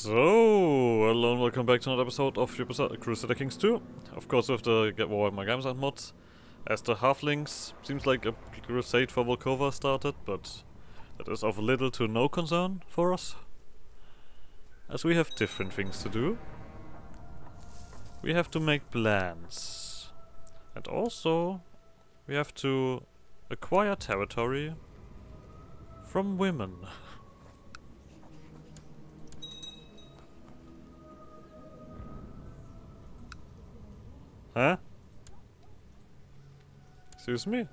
So, hello and welcome back to another episode of Crusader Kings 2. Of course with the Get War in My Games and mod, as the Halflings. Seems like a crusade for Volkova started, but that is of little to no concern for us, as we have different things to do. We have to make plans. And also, we have to acquire territory from women. Huh? Excuse me?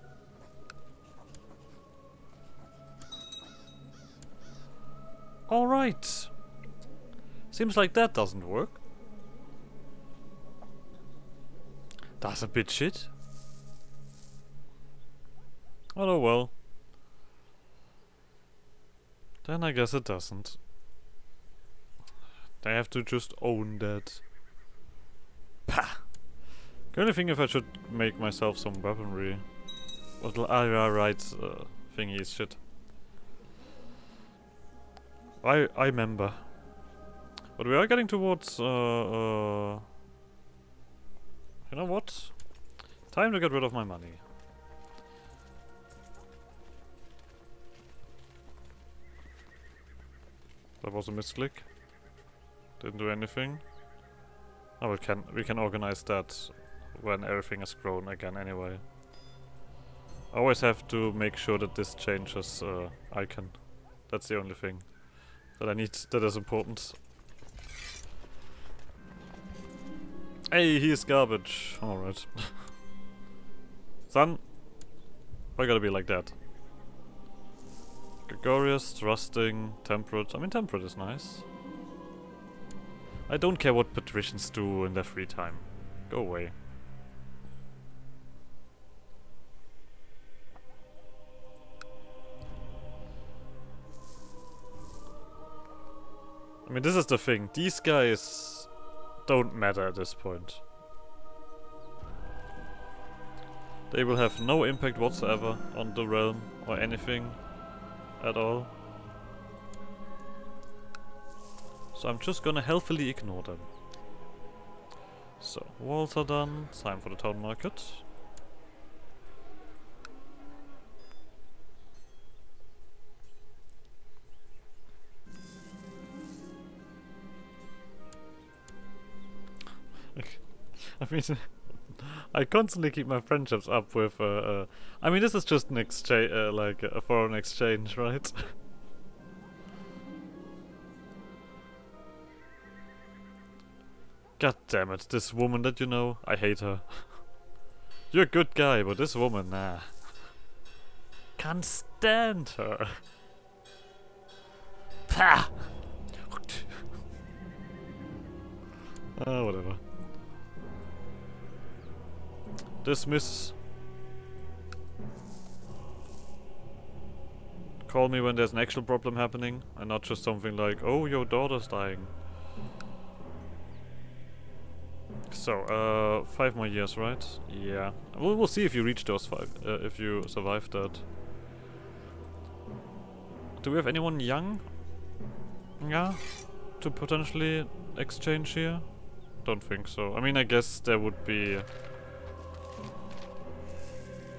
Alright. Seems like that doesn't work. That's a bit shit. Oh well. Then I guess it doesn't. They have to just own that. Pah! The only thing if I should make myself some weaponry. What thingy is shit. I remember. But we are getting towards you know what? Time to get rid of my money. That was a misclick. Didn't do anything. Oh, we can organize that when everything is grown again anyway. I always have to make sure that this changes icon. That's the only thing that I need that is important. Hey, he's garbage. Alright. Son, why gotta be like that? Gregarious, trusting, temperate. I mean, temperate is nice. I don't care what patricians do in their free time. Go away. I mean, this is the thing. These guys don't matter at this point. They will have no impact whatsoever on the realm or anything at all. So I'm just gonna healthily ignore them. So, walls are done. It's time for the town market. I mean, I constantly keep my friendships up with, I mean, this is just an exchange, like a foreign exchange, right? God damn it, this woman that you know, I hate her. You're a good guy, but this woman, nah. Can't stand her. Pah! Whatever. Dismiss. Call me when there's an actual problem happening and not just something like, oh, your daughter's dying. So, 5 more years, right? Yeah. We'll see if you reach those 5, if you survive that. Do we have anyone young? Yeah? To potentially exchange here? Don't think so. I mean, I guess there would be...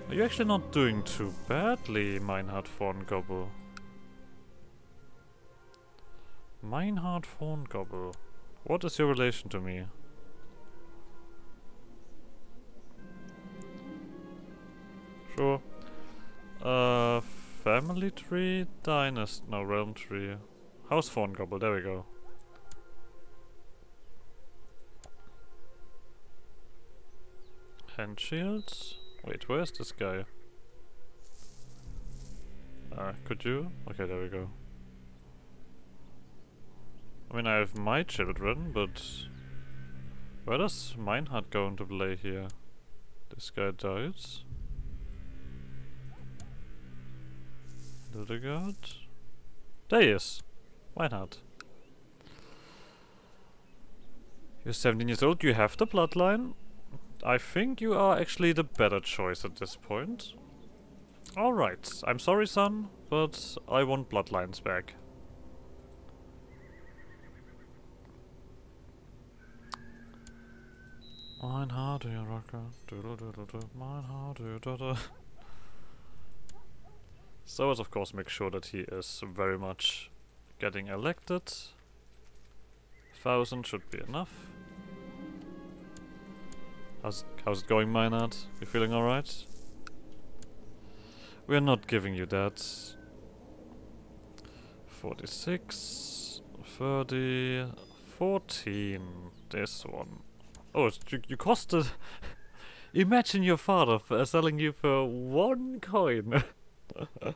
Are you actually not doing too badly, Meinhard von Gobbel? Meinhard von Gobbel. What is your relation to me? Sure. Family tree? Dynasty? No, realm tree. House von Gobbel, there we go. Hand shields? Wait, where's this guy? Could you? Okay, there we go. I mean, I have my children, but... Where does Meinhard go into play here? This guy died. Ludigard? There he is! Meinhard. You're 17 years old, you have the bloodline? I think you are actually the better choice at this point. Alright, I'm sorry son, but I want bloodlines back. Meinhard, du rocker. Meinhard. So let's of course make sure that he is very much getting elected. 1,000 should be enough. How's it going, Meinhard? You feeling alright? We're not giving you that. 46, 30, 14. This one. Oh, you cost a... Imagine your father selling you for 1 coin. I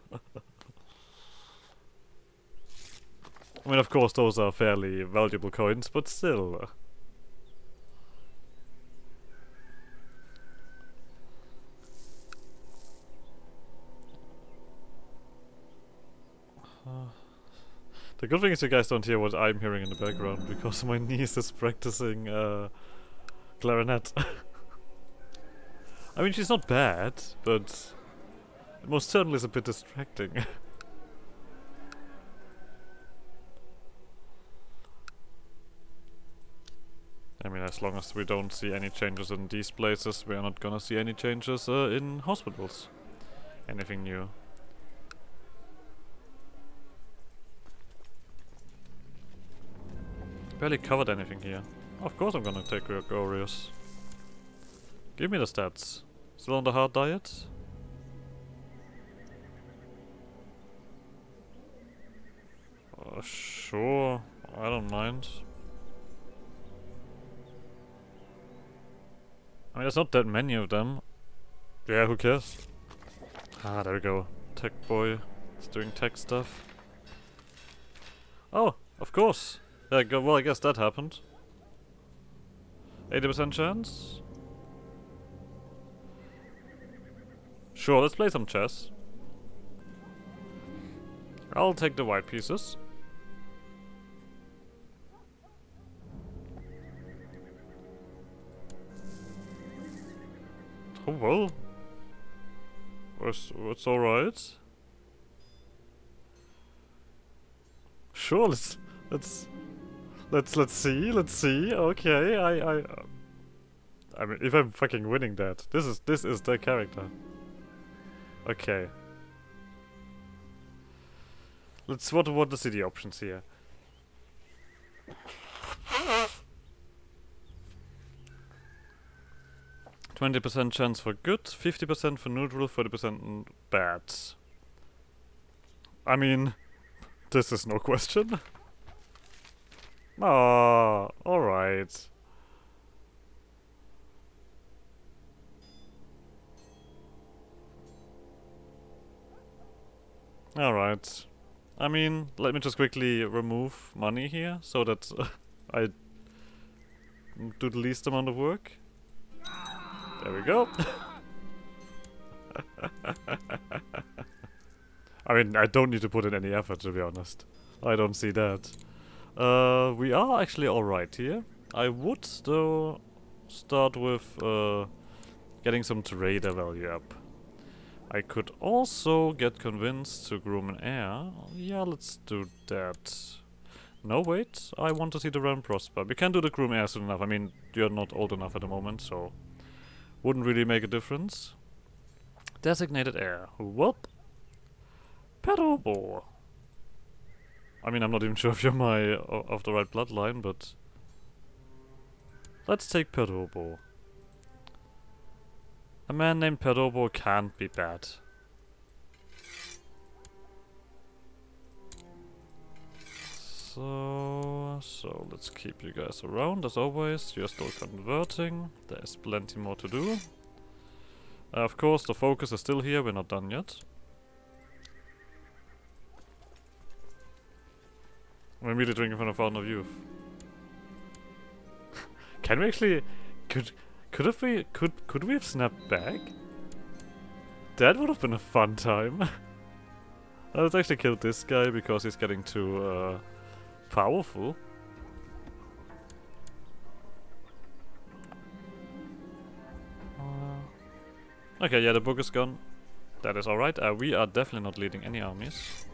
mean, of course, those are fairly valuable coins, but still. The good thing is you guys don't hear what I'm hearing in the background, because my niece is practicing clarinet. I mean, she's not bad, but it most certainly is a bit distracting. I mean, as long as we don't see any changes in these places, we are not gonna see any changes in hospitals. Anything new. Barely covered anything here. Of course I'm gonna take Orius. Give me the stats. Still on the hard diet? Sure, I don't mind. I mean, there's not that many of them. Yeah, who cares? Ah, there we go. Tech boy is doing tech stuff. Oh, of course! Yeah, well, I guess that happened. 80% chance? Sure, let's play some chess. I'll take the white pieces. Oh well, it's all right. Sure, let's see. Okay, I mean, if I'm fucking winning that, this is the character. Okay. Let's what see the options here. Hello. 20% chance for good, 50% for neutral, 40% bad. I mean, this is no question. Ah, alright. Alright. I mean, let me just quickly remove money here, so that I do the least amount of work. There we go. I mean, I don't need to put in any effort, to be honest. I don't see that. We are actually alright here. I would, though, start with getting some trader value up. I could also get convinced to groom an heir. Yeah, let's do that. No, wait. I want to see the realm prosper. We can do the groom heir soon enough. I mean, you're not old enough at the moment, so... Wouldn't really make a difference. Designated heir. Whoop. Perdobo. I mean, I'm not even sure if you're of the right bloodline, but... Let's take Perdobo. A man named Perdobo can't be bad. So let's keep you guys around, as always. You're still converting. There's plenty more to do. Of course, the focus is still here. We're not done yet. We're immediately drinking from the Fountain of Youth. Can we actually... Could we have snapped back? That would have been a fun time. Let's actually kill this guy, because he's getting too... powerful. Okay, yeah, the book is gone. That is alright. We are definitely not leading any armies.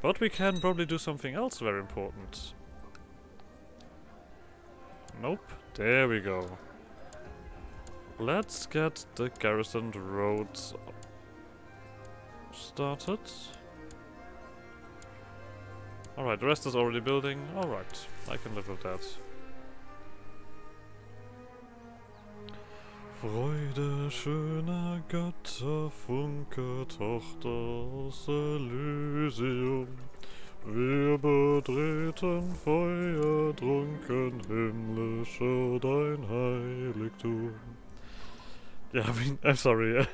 But we can probably do something else very important. Nope, There we go. Let's get the garrisoned roads started. Alright, the rest is already building. Alright, I can live with that. Freude, schöner Götter, Funke, Tochter aus Elysium. Wir betreten Feuer, trunken himmlischer dein Heiligtum. Yeah, I mean, I'm sorry.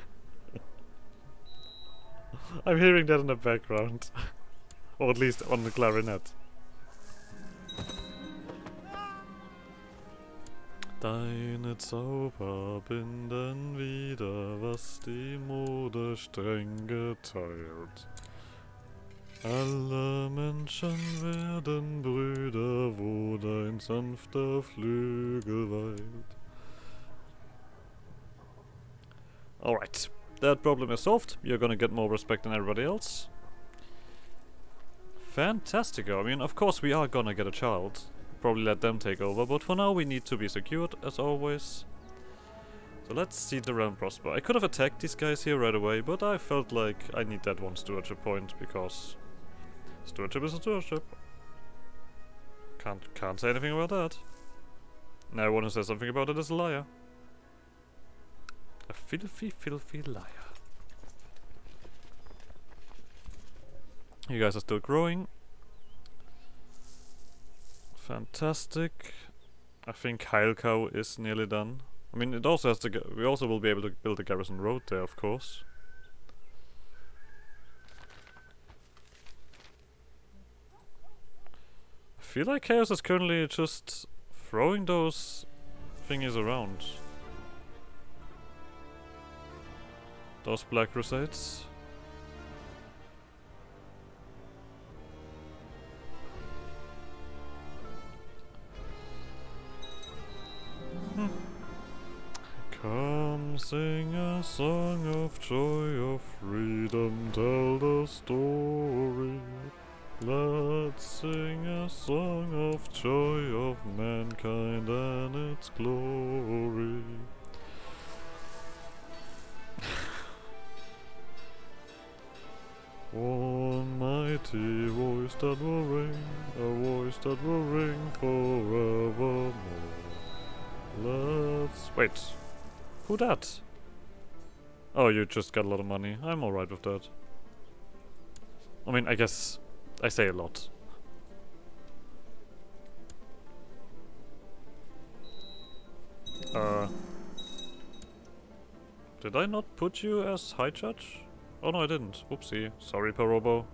I'm hearing that in the background. Or at least on the clarinet. Deine Zauber binden wieder, was die Mode streng geteilt. Alle Menschen werden Brüder, wo dein sanfter Flügel weilt. Alright, that problem is solved. You're gonna get more respect than everybody else. Fantastico. I mean, of course we are gonna get a child. Probably let them take over, but for now we need to be secured, as always. So let's see the realm prosper. I could have attacked these guys here right away, but I felt like I need that one stewardship point, because stewardship is a stewardship. Can't say anything about that. And everyone who says something about it is a liar. A filthy, filthy liar. You guys are still growing. Fantastic. I think Heilkau is nearly done. I mean, it also has to. We also will be able to build a garrison road there, of course. I feel like Chaos is currently just throwing those thingies around. Those Black Crusades. Come sing a song of joy, of freedom, tell the story. Let's sing a song of joy, of mankind and its glory. One mighty voice that will ring, a voice that will ring forevermore. Let's... Wait. Who dat? Oh, you just got a lot of money. I'm alright with that. I mean, I guess I say a lot. Did I not put you as High Judge? Oh no, I didn't. Whoopsie. Sorry, Perdobo.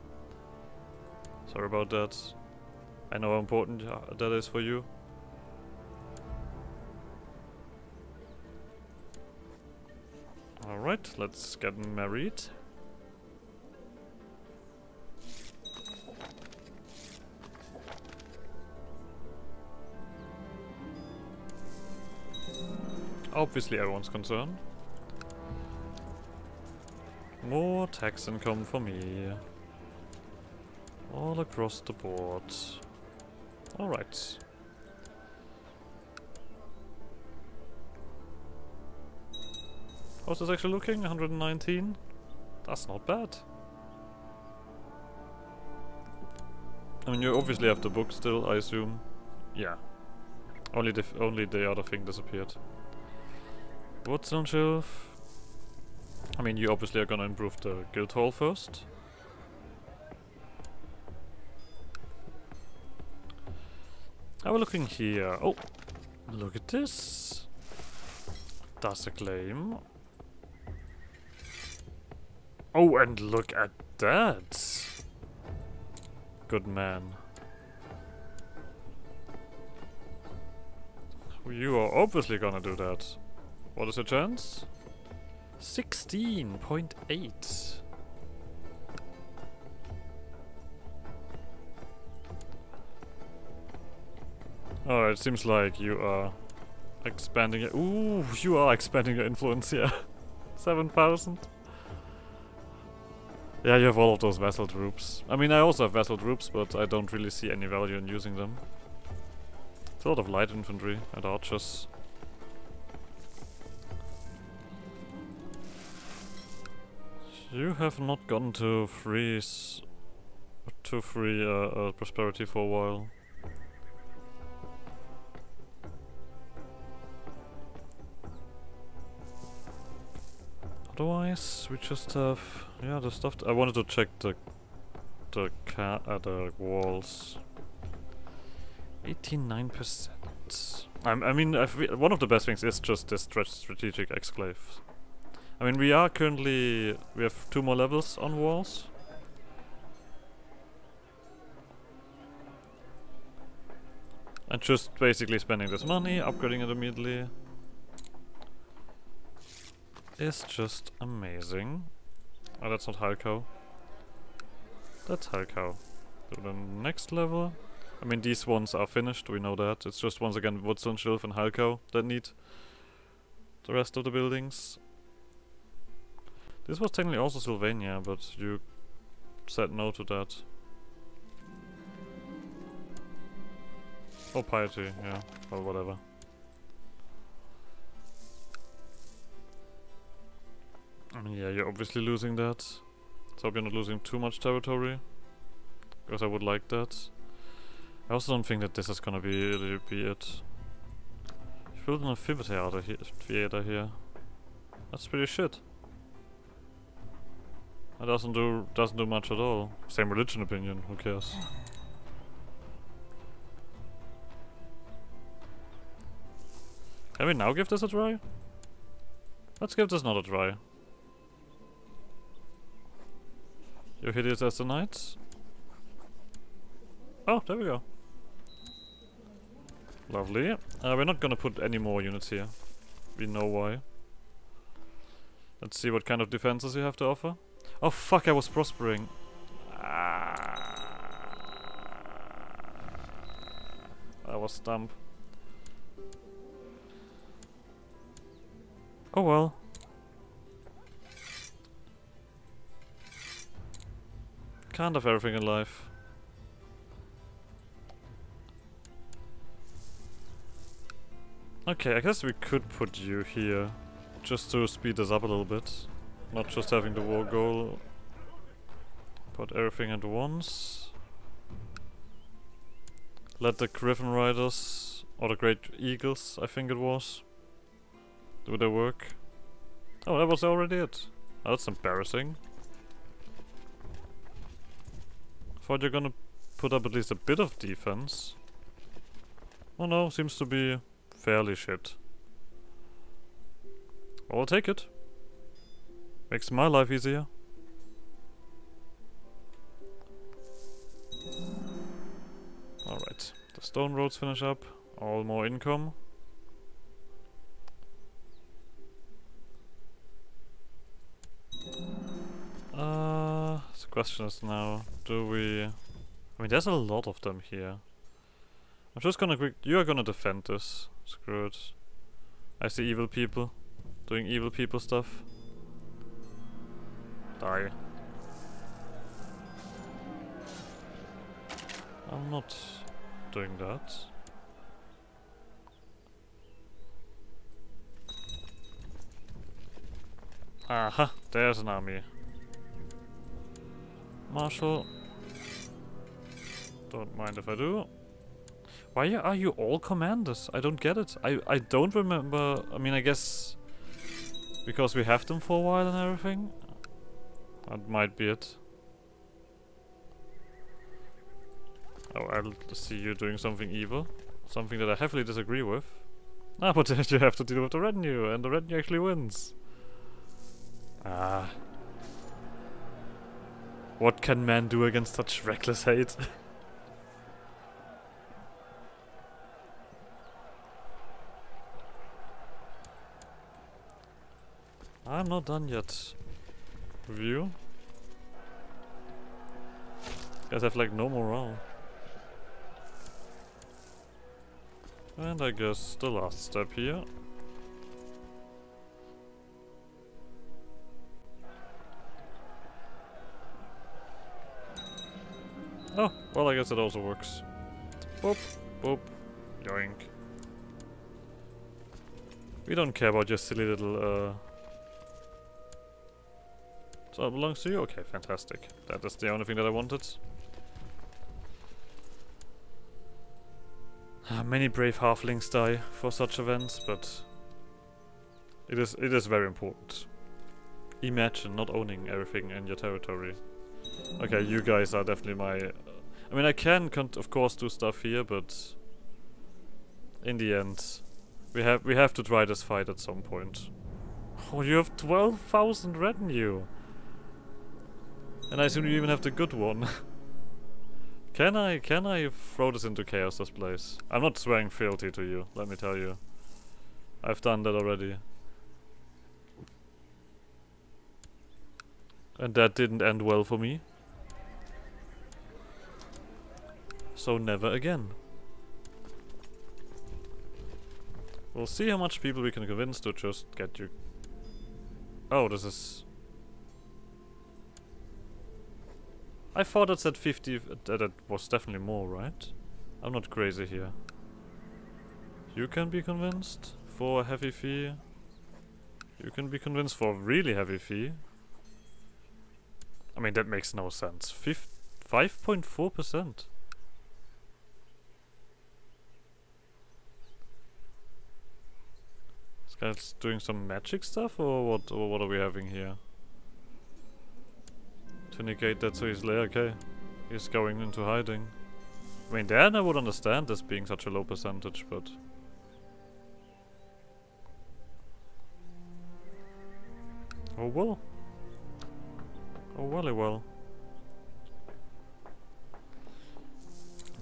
Sorry about that. I know how important that is for you. Alright, let's get married. Obviously everyone's concerned. More tax income for me. All across the board. Alright. How's this actually looking? 119? That's not bad. I mean, you obviously have the book still, I assume. Yeah. Only the other thing disappeared. Woodson Shilf. I mean, you obviously are gonna improve the guild hall first. How are we looking here? Oh! Look at this! That's a claim. Oh, and look at that! Good man. You are obviously gonna do that. What is your chance? 16.8. Oh, it seems like you are expanding it. Ooh, you are expanding your influence here. 7,000. Yeah, you have all of those vassal troops. I mean, I also have vassal troops, but I don't really see any value in using them. It's a lot of light infantry and archers. You have not gone to free prosperity for a while. Otherwise, we just have the stuff. I wanted to check the walls. 89%. I mean, one of the best things is just this strategic exclave. I mean, we have 2 more levels on walls. And just basically spending this money, upgrading it immediately. Is just amazing. Oh, that's not Halco. That's Halco. To the next level. I mean, these ones are finished, we know that. It's just once again Woodson Shilf and Halco that need the rest of the buildings. This was technically also Sylvania, but you said no to that. Oh, piety, yeah, or whatever. I mean, yeah, you're obviously losing that. So I hope you're not losing too much territory, because I would like that. I also don't think that this is gonna be it. You built an amphitheater here. That's pretty shit. It doesn't do much at all. Same religion opinion, who cares? Can we now give this a try? Let's give this not a try. You're hideous as the knights. Oh, there we go. Lovely. We're not gonna put any more units here. We know why. Let's see what kind of defenses you have to offer. Oh fuck, I was prospering. I was stumped. Oh well. Can't have everything in life. Okay, I guess we could put you here. Just to speed this up a little bit. Not just having the war goal, put everything at once. Let the Griffin Riders, or the Great Eagles, I think it was, do their work. Oh, that was already it. Oh, that's embarrassing. Thought you're gonna put up at least a bit of defense. Oh no, seems to be fairly shit. I'll take it. Makes my life easier. Alright, the stone roads finish up. All more income. The question is now, do we... I mean, there's a lot of them here. I'm just gonna you are gonna defend this. Screw it. I see evil people. Doing evil people stuff. Die. I'm not doing that. Aha, there's an army. Marshal. Don't mind if I do. Why are you all commanders? I don't get it. I don't remember. I mean, I guess because we have them for a while and everything. That might be it. Oh, I'll see you doing something evil. Something that I heavily disagree with. Ah, but then you have to deal with the retinue, and the retinue actually wins. Ah. What can man do against such reckless hate? I'm not done yet. Review. Guys have like no morale. And I guess the last step here. Oh, well, I guess it also works. Boop, boop, Yoink. We don't care about your silly little, So it belongs to you? Okay, fantastic. That is the only thing that I wanted. Many brave halflings die for such events, but... It is very important. Imagine not owning everything in your territory. Okay, you guys are definitely my... I mean, I can, of course, do stuff here, but... In the end... We have to try this fight at some point. Oh, you have 12,000 retinue! And I assume you even have the good one. Can I throw this into chaos, this place? I'm not swearing fealty to you, let me tell you. I've done that already. And that didn't end well for me. So never again. We'll see how much people we can convince to just get you... Oh, this is... I thought it said 50... That was definitely more, right? I'm not crazy here. You can be convinced for a heavy fee. You can be convinced for a really heavy fee. I mean, that makes no sense. 5.4%. That's doing some magic stuff, or what? Or what are we having here? To negate that so easily, okay. He's going into hiding. I mean, then I would understand this being such a low percentage, but... Oh well. Oh welly well.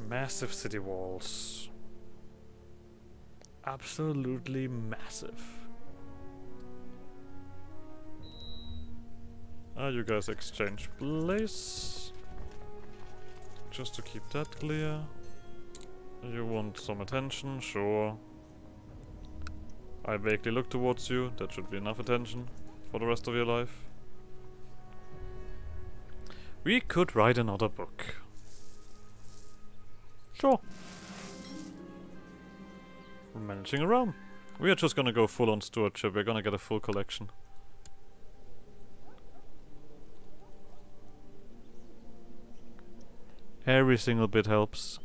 Massive city walls. Absolutely massive. You guys exchange place. Just to keep that clear. You want some attention, sure. I vaguely look towards you. That should be enough attention for the rest of your life. We could write another book. Sure. We're managing a realm. We are just gonna go full on stewardship. We're gonna get a full collection. Every single bit helps.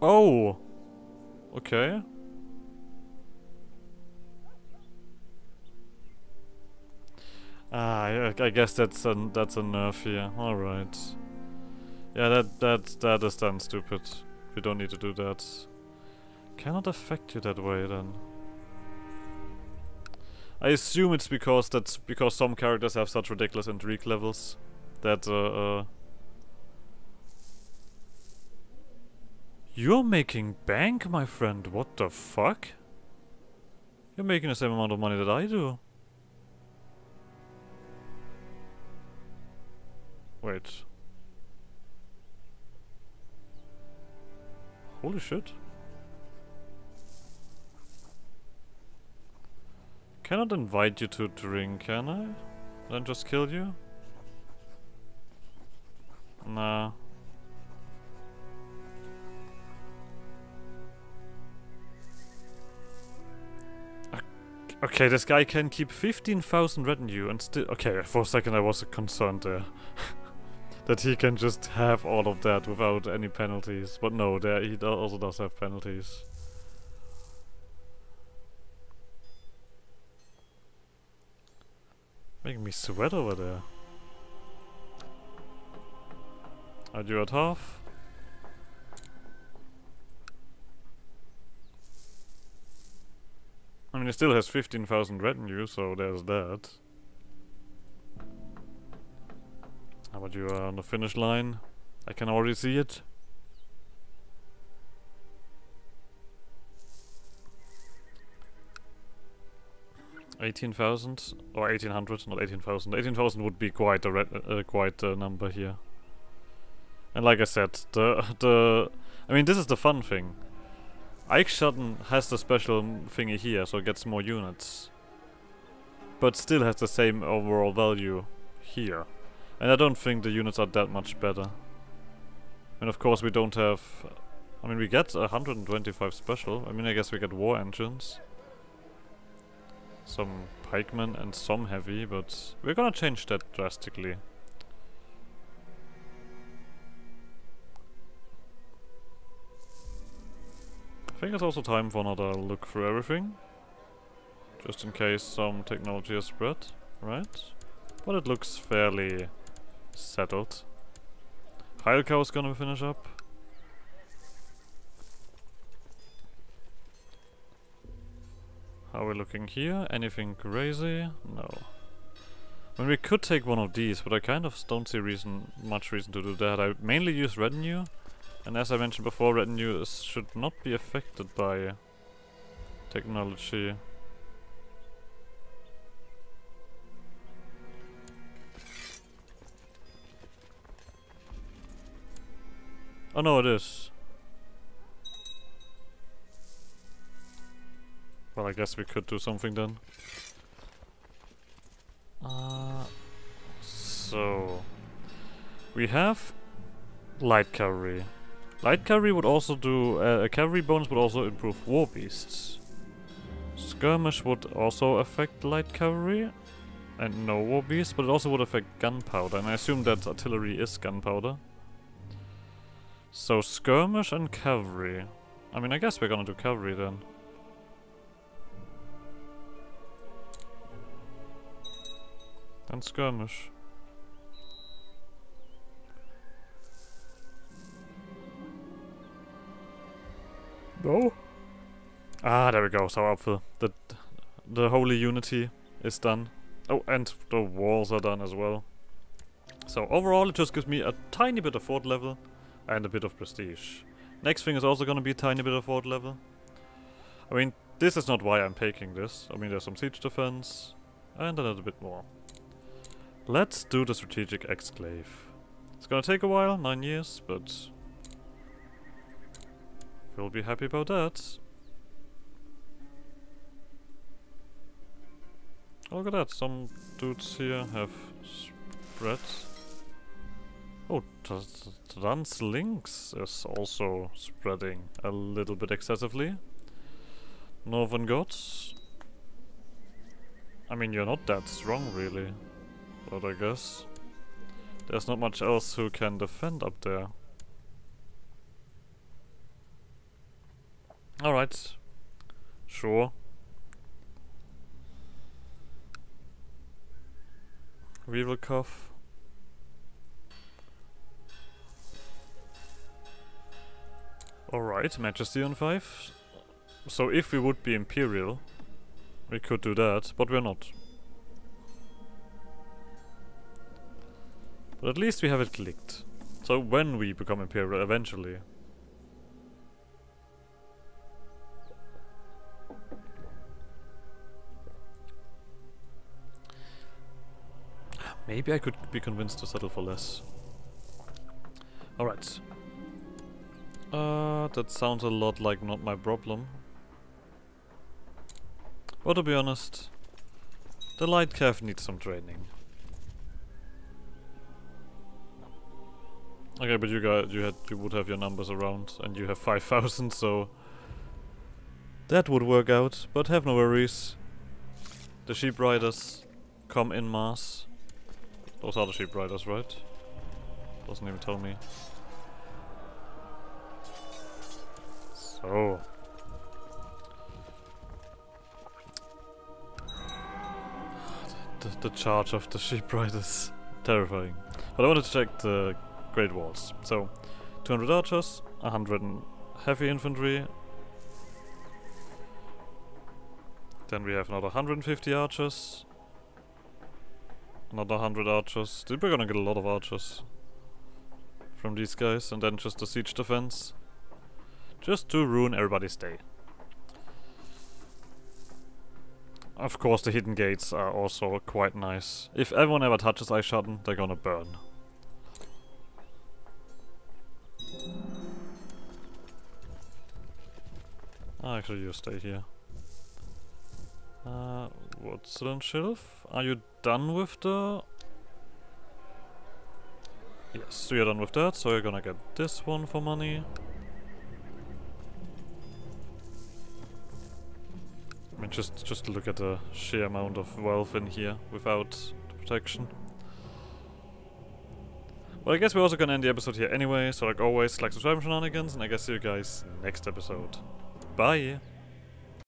Oh! Okay. I guess that's a nerf here. Alright. Yeah, that is done stupid. We don't need to do that. Cannot affect you that way then. I assume it's because some characters have such ridiculous intrigue levels that You're making bank, my friend, what the fuck? You're making the same amount of money that I do. Wait. Holy shit. Cannot invite you to drink, can I? Then just kill you? Nah. Okay, this guy can keep 15,000 retinue and still... Okay, for a second I was concerned there. That he can just have all of that without any penalties. But no, he also does have penalties. Making me sweat over there. Are you at half? I mean, he still has 15,000 retinue, so there's that. How about you are on the finish line? I can already see it. $18,000 or $1,800, not $18,000. $18,000 would be quite a number here. And like I said, I mean, this is the fun thing. Ike Schatten has the special thingy here, so it gets more units, but still has the same overall value here. And I don't think the units are that much better. And of course we don't have... I mean, we get 125 special. I mean, I guess we get war engines, some pikemen and some heavy, but we're gonna change that drastically. I think it's also time for another look through everything, just in case some technology is spread, right? But it looks fairly settled. Heilkau is gonna finish up. How are we looking here? Anything crazy? No. I mean, we could take one of these, but I kind of don't see much reason to do that. I mainly use retinue, and as I mentioned before, retinue should not be affected by technology. Oh no, it is. Well, I guess we could do something then. So... we have... light cavalry. Light cavalry would also do... cavalry bonus would also improve war beasts. Skirmish would also affect light cavalry. And no war beasts, but it also would affect gunpowder. And I assume that artillery is gunpowder. So skirmish and cavalry. I mean, I guess we're gonna do cavalry then. And skirmish. No. Ah, there we go. Sauerapfel. The holy unity is done. Oh, and the walls are done as well. So overall, it just gives me a tiny bit of fort level and a bit of prestige. Next thing is also gonna be a tiny bit of fort level. I mean, this is not why I'm taking this. I mean, there's some siege defense and a little bit more. Let's do the strategic exclave. It's gonna take a while, 9 years, but we'll be happy about that. Oh, look at that, some dudes here have spread. Oh, Duns Links is also spreading a little bit excessively. Northern Gods. I mean, you're not that strong, really. But I guess there's not much else who can defend up there. Alright. Sure. We will cough. Alright, Majesty on 5. So if we would be Imperial, we could do that, but we're not. But at least we have it clicked. So when we become Imperial, eventually. Maybe I could be convinced to settle for less. Alright. That sounds a lot like not my problem. Well, to be honest, the light cav needs some training. Okay, but you would have your numbers around, and you have 5,000, so that would work out. But have no worries. The sheep riders come in mass. Those are the sheep riders, right? Doesn't even tell me. So the charge of the sheep riders, terrifying. But I wanted to check the Great Walls. So, 200 archers, 100 heavy infantry. Then we have another 150 archers. Another 100 archers. We're gonna get a lot of archers from these guys. And then just the siege defense. Just to ruin everybody's day. Of course, the hidden gates are also quite nice. If everyone ever touches Ike Schatten, they're gonna burn. Actually, you stay here. Woodson Shilf, are you done with the Yes, so you're done with that, so you're gonna get this one for money. I mean, just look at the sheer amount of wealth in here without the protection. Well, I guess we're also gonna end the episode here anyway, so like always, like, subscribe, shenanigans, and I guess see you guys next episode. Bye!